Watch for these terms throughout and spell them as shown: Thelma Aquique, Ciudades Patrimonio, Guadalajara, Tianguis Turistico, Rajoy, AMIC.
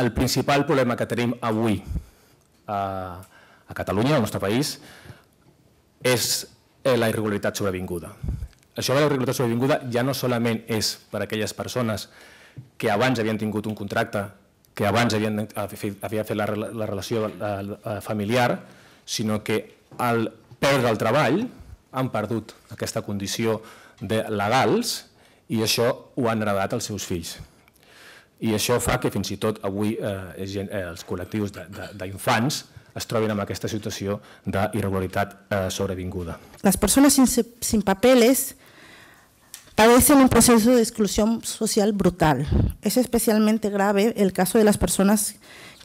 el principal problema que tenim avui a Catalunya, al nostre país, és la irregularitat sobrevinguda. Això de la irregularitat sobrevinguda ja no solament és per a aquelles persones que abans havien tingut un contracte, que abans havien fet la relació familiar, sinó que al perdre el treball han perdut aquesta condició de legals i això ho han heredat als seus fills. I això fa que fins i tot avui els col·lectius d'infants es troben en aquesta situació d'irregularitat sobrevinguda. Les persones sin papeles padecen un proceso de exclusión social brutal. Es especialmente grave el caso de las personas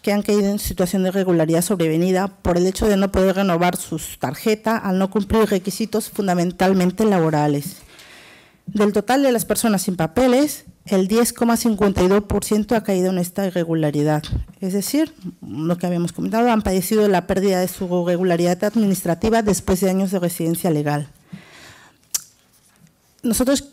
que han caído en situación de irregularidad sobrevenida por el hecho de no poder renovar sus tarjetas al no cumplir requisitos fundamentalmente laborales. Del total de las personas sin papeles, el 10,52% ha caído en esta irregularidad. Es decir, lo que habíamos comentado, han padecido la pérdida de su regularidad administrativa después de años de residencia legal. Nosotros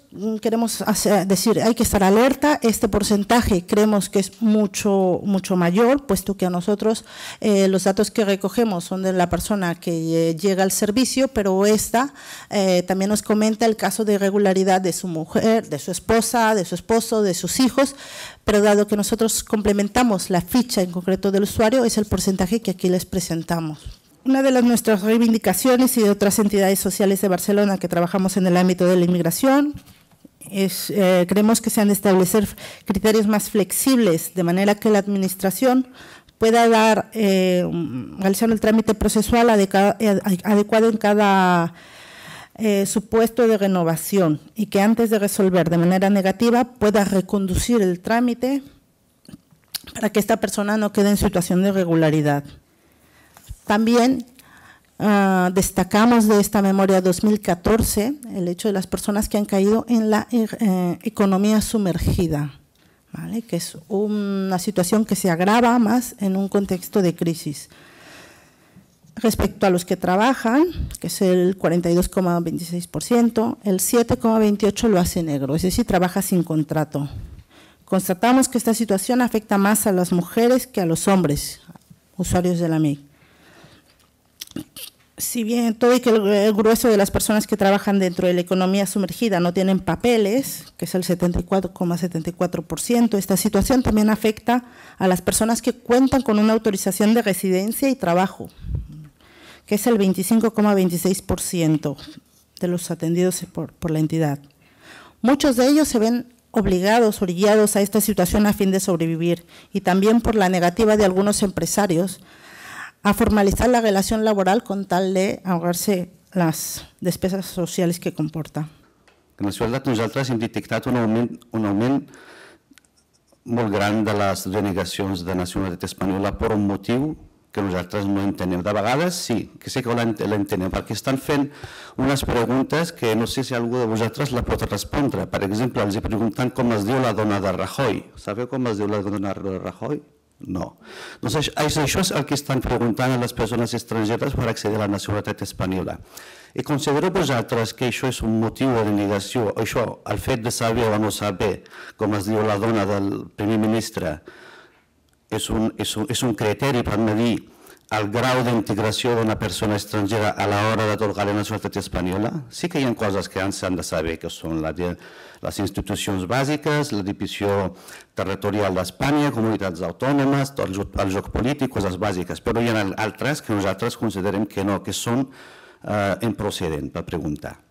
queremos decir, hay que estar alerta. Este porcentaje creemos que es mucho mayor, puesto que a nosotros los datos que recogemos son de la persona que llega al servicio, pero esta también nos comenta el caso de irregularidad de su mujer, de su esposa, de su esposo, de sus hijos, pero dado que nosotros complementamos la ficha en concreto del usuario, es el porcentaje que aquí les presentamos. Una de nuestras reivindicaciones y de otras entidades sociales de Barcelona que trabajamos en el ámbito de la inmigración es, creemos que se han de establecer criterios más flexibles de manera que la administración pueda dar, realizar el trámite procesual adecuado en cada supuesto de renovación y que antes de resolver de manera negativa pueda reconducir el trámite para que esta persona no quede en situación de irregularidad. También destacamos de esta memoria 2014 el hecho de las personas que han caído en la economía sumergida, ¿vale? Que es una situación que se agrava más en un contexto de crisis. Respecto a los que trabajan, que es el 42,26%, el 7,28% lo hace negro, es decir, trabaja sin contrato. Constatamos que esta situación afecta más a las mujeres que a los hombres, usuarios de la AMIC. Si bien todo y que el grueso de las personas que trabajan dentro de la economía sumergida no tienen papeles, que es el 74,74%, esta situación también afecta a las personas que cuentan con una autorización de residencia y trabajo, que es el 25,26% de los atendidos por la entidad. Muchos de ellos se ven obligados, orillados a esta situación a fin de sobrevivir y también por la negativa de algunos empresarios a formalizar la relación laboral con tal de ahorrar-se les despeses socials que comporta. En actualitat nosaltres hem detectat un augment molt gran de les denegacions de nacionalitat espanyola per un motiu que nosaltres no entenem. De vegades sí, que sé que l'entenem, perquè estan fent unes preguntes que no sé si algú de vosaltres la pot respondre. Per exemple, els pregunten com es diu la dona de Rajoy. Sabeu com es diu la dona de Rajoy? No. Doncs això és el que estan preguntant a les persones estrangeres per accedir a la nacionalitat espanyola. I considereu vosaltres que això és un motiu de denegació, això, el fet de saber o no saber, com es diu la dona del primer ministre, és un criteri per medir el grau d'integració d'una persona estrangera a l'hora d'atorgar la nacionalitat espanyola? Sí que hi ha coses que ens han de saber, que són les institucions bàsiques, la divisió territorial d'Espanya, comunitats autònomes, el joc polític, coses bàsiques, però hi ha altres que nosaltres considerem que no, que són improcedents per preguntar.